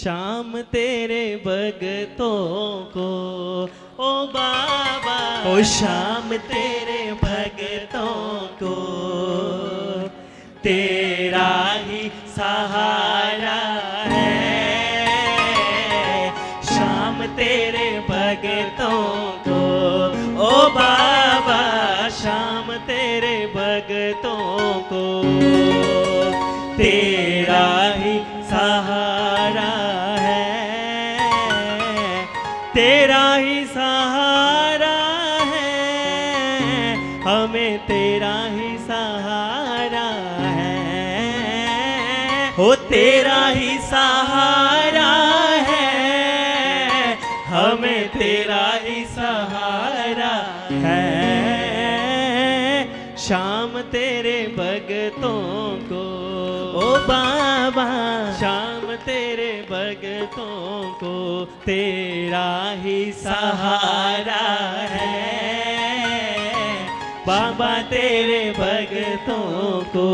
शाम तेरे भगतों को ओ बाबा, ओ शाम तेरे भगतों को तेरा ही सहारा है। शाम तेरे भगतों को ओ बाबा, शाम तेरे भगतों को तेरा ही सहारा है, तेरा ही सहारा है, हमें तेरा ही सहारा है, हो तेरा ही सहारा है, हमें तेरा ही सहारा है। शाम तेरे भगतों को ओ बाबा, शाम तेरे भगतों को तेरा ही सहारा है बाबा, तेरे भगतों को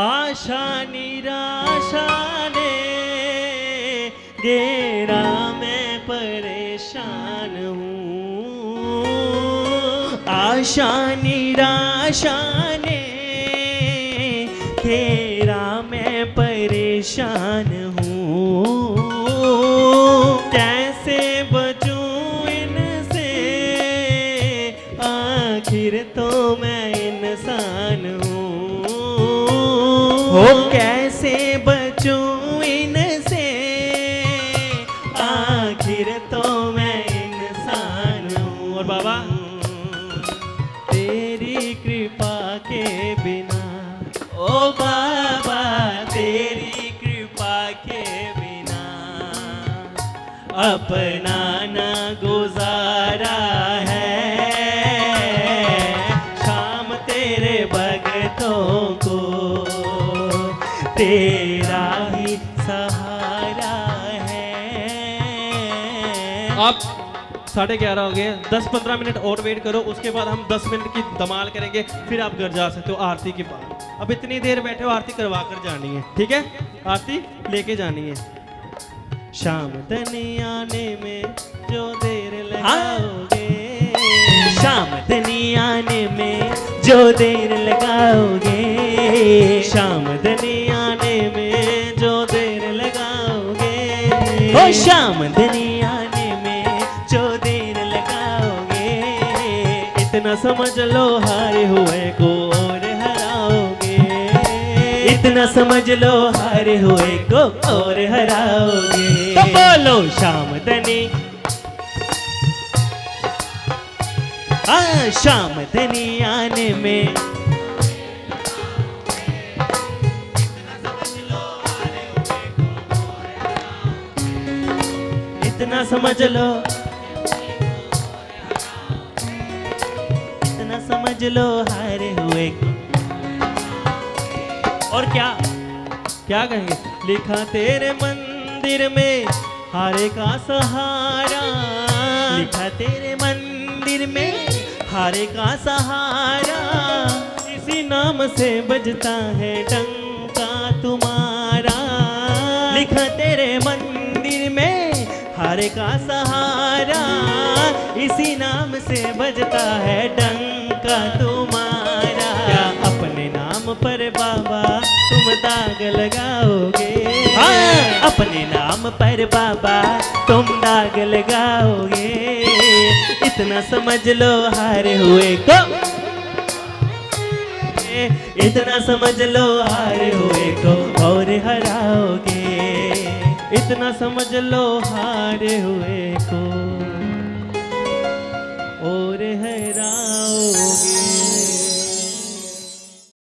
आशा निराशा ने घेरा, मैं परेशान हूँ, आशा निराशा ने तेरा मैं परेशान हूँ, कैसे बचूं इनसे, आखिर तो मैं इंसान हूँ, हो कैसे बचूं इनसे, आखिर तो मैं इंसान हूँ। और बाबा तेरी कृपा के बिना ओ बाबा, तेरी कृपा के बिना अपना ना गुजारा है। शाम तेरे भगतों को तेरा ही सहारा है। आप 11:30 हो गए, 10-15 मिनट और वेट करो, उसके बाद हम 10 मिनट की धमाल करेंगे, फिर आप घर जा सकते हो आरती के बाद। अब इतनी देर बैठे हो, आरती करवा कर जानी है, ठीक है, आरती लेके जानी है। शाम तनी आने में जो देर लगाओगे, शाम तनी आने में जो देर लगाओगे, शाम तनी आने में जो देर लगाओगे, ओ शाम तनी इतना समझ लो हारे हुए को और हराओगे, इतना समझ लो हारे हुए को और हराओगे। तो बोलो शामदनी, हाँ शामदनी आने में इतना समझ लो, समझ लो हारे हुए। और क्या क्या कहेंगे, लिखा तेरे मंदिर में हारे का सहारा, लिखा तेरे मंदिर में हारे का सहारा, इसी नाम से बजता है डंका तुम्हारा, लिखा तेरे मंदिर में हारे का सहारा, इसी नाम से बजता है डंका तुम्हारा। क्या अपने नाम पर बाबा तुम दाग लगाओगे, हाँ अपने नाम पर बाबा तुम दाग लगाओगे, इतना समझ लो हारे हुए को, इतना समझ लो हारे हुए को और हराओगे, इतना समझ लो हारे हुए को